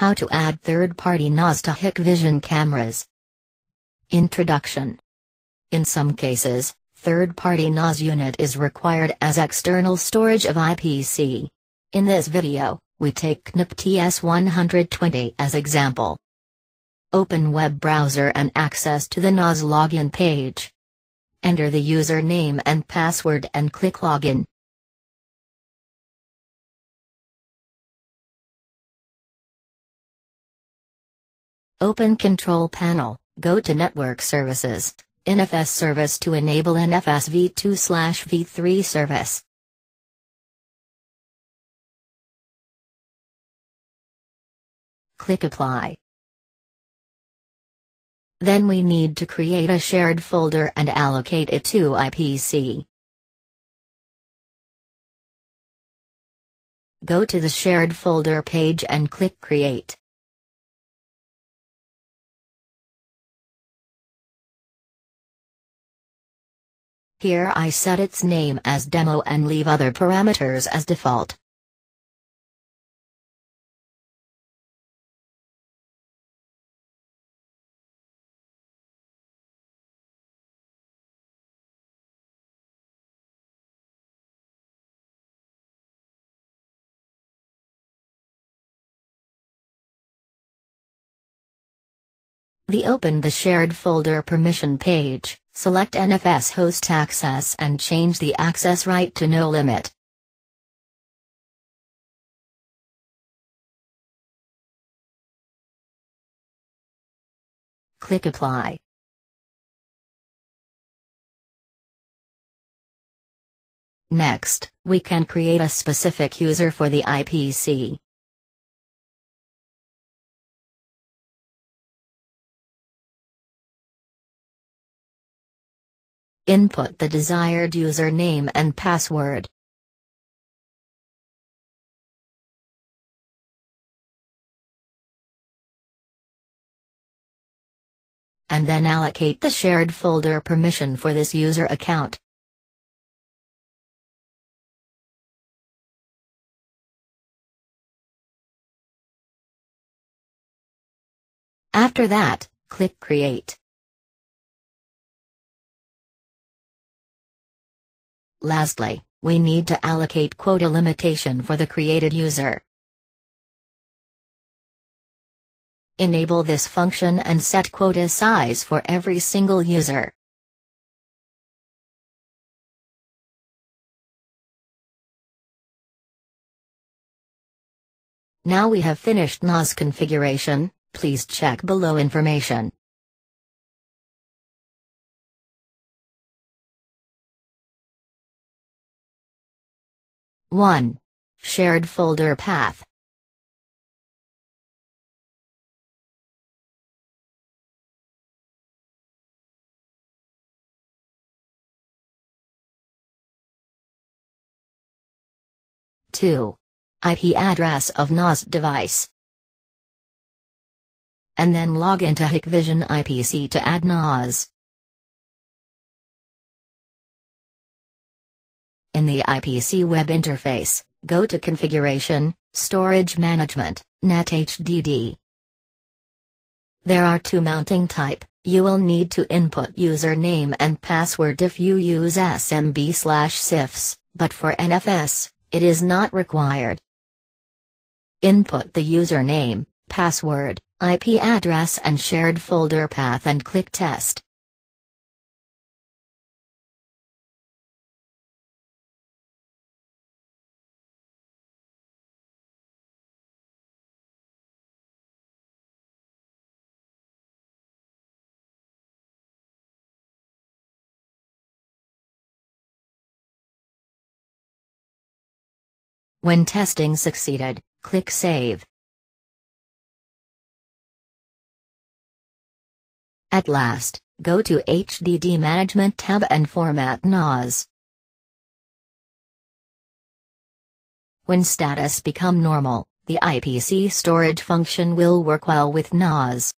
How to add third-party NAS to Hikvision cameras. Introduction. In some cases, third-party NAS unit is required as external storage of IPC. In this video, we take Knip TS120 as example. Open web browser and access to the NAS login page. Enter the username and password and click login. Open Control Panel, go to Network Services, NFS Service to enable NFS v2/v3 service. Click Apply. Then we need to create a shared folder and allocate it to IPC. Go to the Shared Folder page and click Create. Here I set its name as Demo and leave other parameters as default. We open the Shared Folder Permission page. Select NFS host access and change the access right to no limit. Click Apply. Next, we can create a specific user for the IPC. Input the desired username and password. And then allocate the shared folder permission for this user account. After that, click Create. Lastly, we need to allocate quota limitation for the created user. Enable this function and set quota size for every single user. Now we have finished NAS configuration, please check below information. (1) Shared folder path. (2) IP address of NAS device. And then log into Hikvision IPC to add NAS. In the IPC web interface, go to Configuration, Storage Management, NetHDD. There are two mounting types. You will need to input username and password if you use SMB/CIFS, but for NFS, it is not required. Input the username, password, IP address and shared folder path and click Test. When testing succeeded, click Save. At last, go to HDD Management tab and format NAS. When status become normal, the IPC storage function will work well with NAS.